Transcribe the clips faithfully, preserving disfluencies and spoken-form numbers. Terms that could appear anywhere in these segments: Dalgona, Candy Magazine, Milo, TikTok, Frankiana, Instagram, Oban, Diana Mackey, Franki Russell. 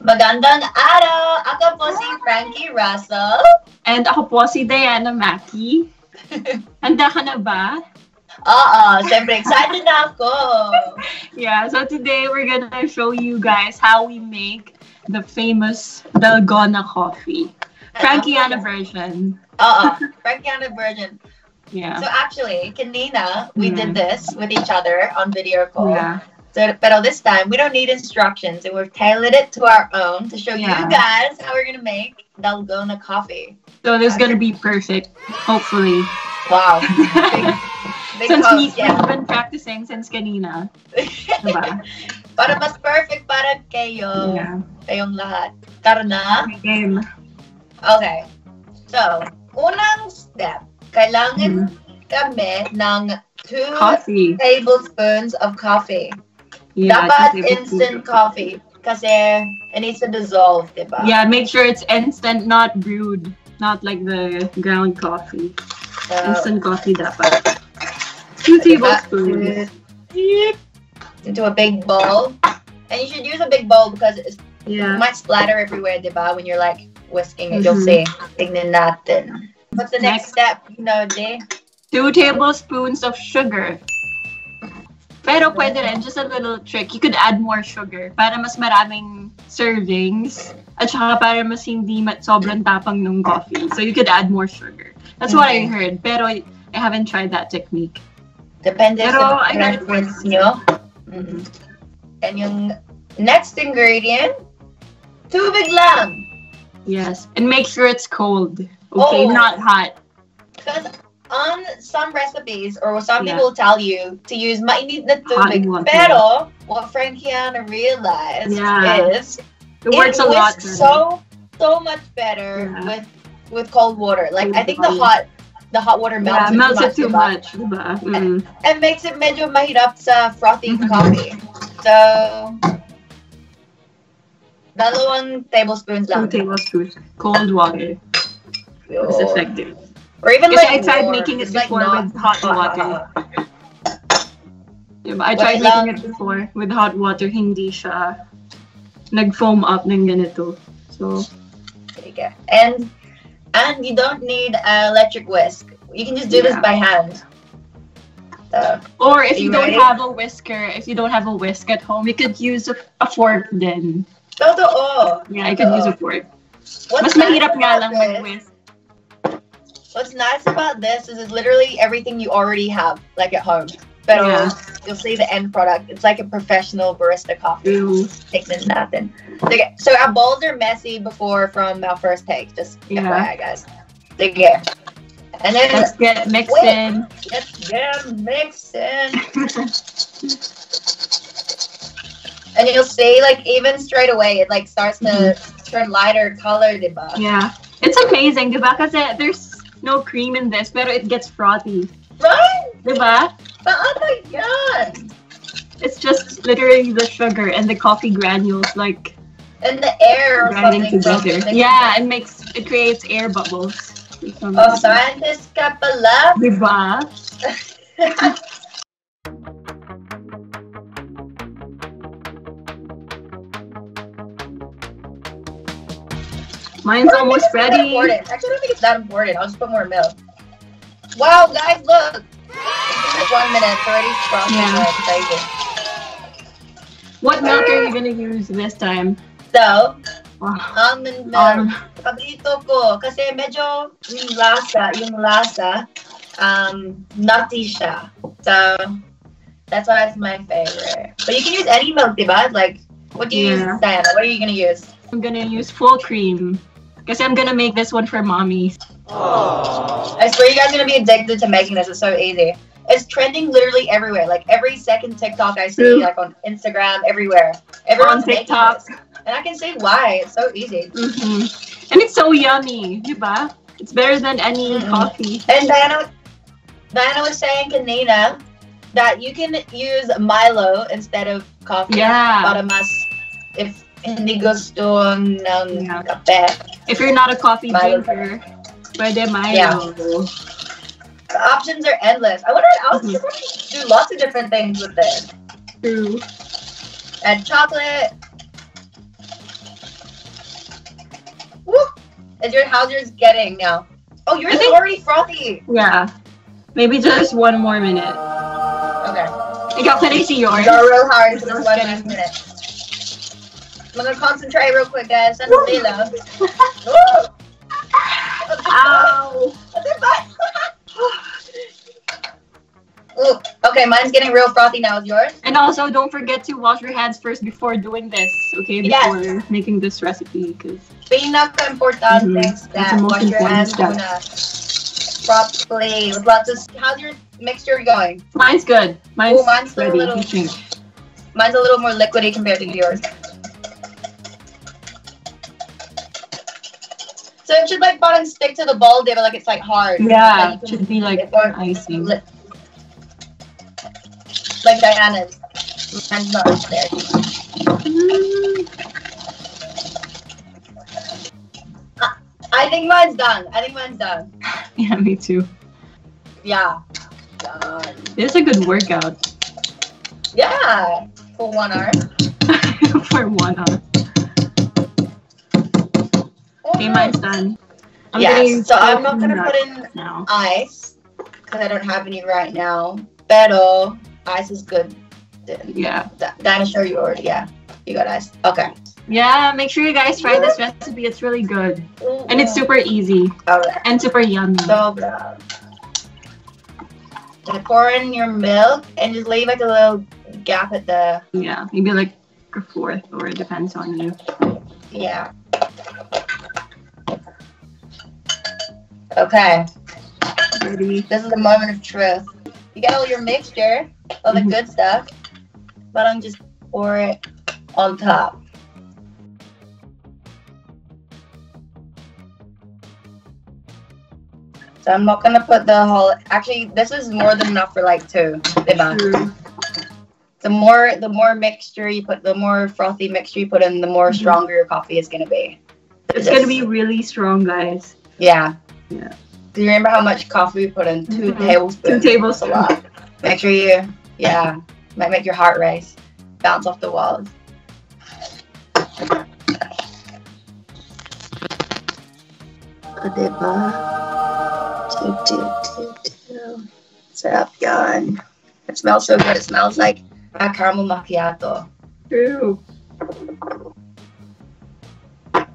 Magandang araw! Ako po si Franki Russell. And ako po si Diana Mackey. Handa ka na ba? Oo, siyempre excited na ako! Yeah, so today we're gonna show you guys how we make the famous Dalgona coffee. Frankiana version. Oo, Frankiana version. Yeah. So actually, kanina, we mm. did this with each other on video call. Yeah. So, but this time, we don't need instructions, and we've tailored it to our own to show yeah. you guys how we're going to make Dalgona coffee. So this is going to be perfect, hopefully. Wow. Big, big since host, we've yeah. been practicing since kanina. Diba? Para mas perfect para kayo. Yeah. Kayong lahat. Tara na. Game. Okay. So, unang step. Kailangan mm. kami ng two coffee. tablespoons of coffee. Yeah, dapat instant coffee because it needs to dissolve, diba? Yeah, make sure it's instant, not brewed, not like the ground coffee. So, instant coffee dapat. Two tablespoons. Into, into a big bowl. And you should use a big bowl because it's, yeah. it might splatter everywhere, diba? When you're like whisking it, mm-hmm. you'll see. Tignan natin. What's the next, next step, you know, Day? Two tablespoons of sugar. Pero pwede rin, just a little trick. You could add more sugar para mas maraming servings at saka para mas hindi mat sobrang tapang ng coffee. So you could add more sugar. That's mm-hmm. what I heard. Pero I haven't tried that technique. Depende pero sa preference nyo. Mm-hmm. And yung next ingredient, tubig lang. Yes, and make sure it's cold. Okay, oh, not hot. Because on some recipes, or some yeah. people tell you to use mainit na tubig. Pero what Frankiana realized yeah. is it works it a lot. Better. So so much better yeah. with with cold water. Like cold I think body. the hot the hot water melts, yeah, it melts it too much. Too much. Mm. And, and makes it medyo mahirap sa frothy coffee. So dalawang tablespoons lang. Two tablespoons cold water. It's effective. Or even like I tried warm. making it before like with hot water. Yeah, but I tried Wait making lang. it before with hot water. Hindi siya nag-foam up ng ganito. So there you go. And and you don't need an electric whisk. You can just do yeah. this by hand. So, or if you, you don't have a whisker, if you don't have a whisk at home, you could use a, a fork then. Totoo. Yeah, I could use a fork. What's Mas mahirap nga lang mag-whisk. What's nice about this is it's literally everything you already have, like at home. But yeah. you'll see the end product. It's like a professional barista coffee. Ew. Take this nothing. Okay, so our bowls are messy before from our first take. Just yeah. F Y I, guys. Take care. And then let's get it mixed wait, in. Let's get it mixed in. And you'll see, like even straight away, it like starts mm-hmm. to turn lighter color, diba? Yeah, it's amazing, diba? Because there's no cream in this, but it gets frothy. Right? Diba? But oh my god! It's just literally the sugar and the coffee granules, like and the air or something together. Something. Yeah, it makes it creates air bubbles. Oh, scientist ka pala. Diba? Mine's almost ready. Actually, I don't think it's that important. I'll just put more milk. Wow, guys, look! It's like one minute. It's already frosted. Yeah. What milk are you gonna use this time? So, almond milk. Paborito ko kasi medyo yung lasa, yung lasa, um, nutty siya. So that's why it's my favorite. But you can use any milk, diba? Like, what do you yeah. use, Diana? What are you gonna use? I'm gonna use full cream. Because I'm gonna make this one for mommy. Oh, I swear you guys are gonna be addicted to making this. It's so easy. It's trending literally everywhere. Like every second TikTok I see, mm. like on Instagram, everywhere. Everyone's on TikTok. Making this. And I can see why. It's so easy. Mm-hmm. And it's so yummy, diba? It's better than any mm-hmm. coffee. And Diana, Diana was saying, kanina, that you can use Milo instead of coffee. Yeah. Para mas if. Hindi gusto ng yeah. kape. If you're not a coffee Milo drinker, pwede Milo. Yeah. The options are endless. I wonder if Alex could probably do lots of different things with this. True. Add chocolate. Woo! Is your, how's yours getting now? Oh, yours is already frothy. Yeah. Maybe just one more minute. Okay. I got plenty to yours. Go real hard for this one last minute. I'm gonna concentrate real quick, guys. Send me though. Ow! Ooh. Okay, mine's getting real frothy now. Is yours? And also, don't forget to wash your hands first before doing this. Okay, before yes. making this recipe, because pinaca importante mm-hmm. that wash your hands properly. With lots of. How's your mixture going? Mine's good. Mine's, Ooh, mine's ready. A little, mine's a little more liquidy compared to yours. So it should like bottom stick to the bowl, David, like it's like hard. Yeah, like, it should be like icing. Like Diana's. Mine's not right there. Mm. I, I think mine's done. I think mine's done. Yeah, me too. Yeah. Done. It's a good workout. Yeah. For one hour. For one hour. Okay, mine's done. I'm yes, so I'm not gonna put in now. ice because I don't have any right now. Pero ice is good. Yeah. Diana, show you already. Yeah, you got ice. Okay. Yeah, make sure you guys try this recipe. It's really good and it's super easy right. and super yummy. So good. Gonna pour in your milk and just leave like a little gap at the. Yeah, maybe like a fourth, or it depends on you. Yeah. Okay. Ready. This is the moment of truth. You got all your mixture, all the mm-hmm. good stuff, but I'm just pour it on top. So I'm not gonna put the whole. Actually, this is more than enough for like two. Mm. The more, the more mixture you put, the more frothy mixture you put in, the more mm-hmm. stronger your coffee is gonna be. It's just, gonna be really strong, guys. Yeah. Yeah. Do you remember how much coffee we put in? Two mm-hmm. tablespoons. Two tablespoons. That's a lot. Make sure you, yeah, might make your heart race, bounce off the walls. Sarap yan. It smells so good. It smells like a caramel macchiato. Ew. And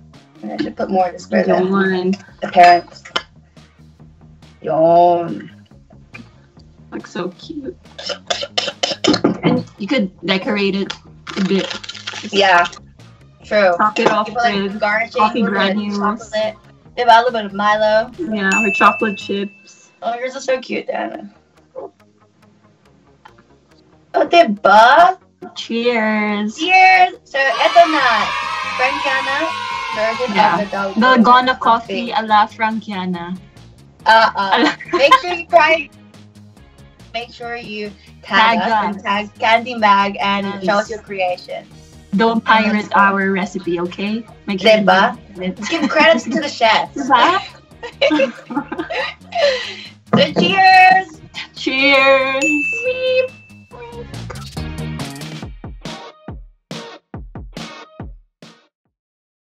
I should put more of this for the, the parents. Yawn. Looks so cute. And you could decorate it a bit. Just yeah. True. Top it off with like, coffee granules. They have a little bit of Milo. Yeah, or chocolate chips. Oh, yours are so cute, Diana. Oh, diba? Cheers. Cheers. So, eto na. Frankiana. Yeah. Of the Dalgona, Dalgona coffee, coffee a la Frankiana. Uh, uh, make sure you try. Make sure you tag, tag us, us and tag Candy Mag and nice. Show us your creation. Don't pirate our recipe, okay? Make sure Deba. Give credits to the chefs. So cheers! Cheers! Meep.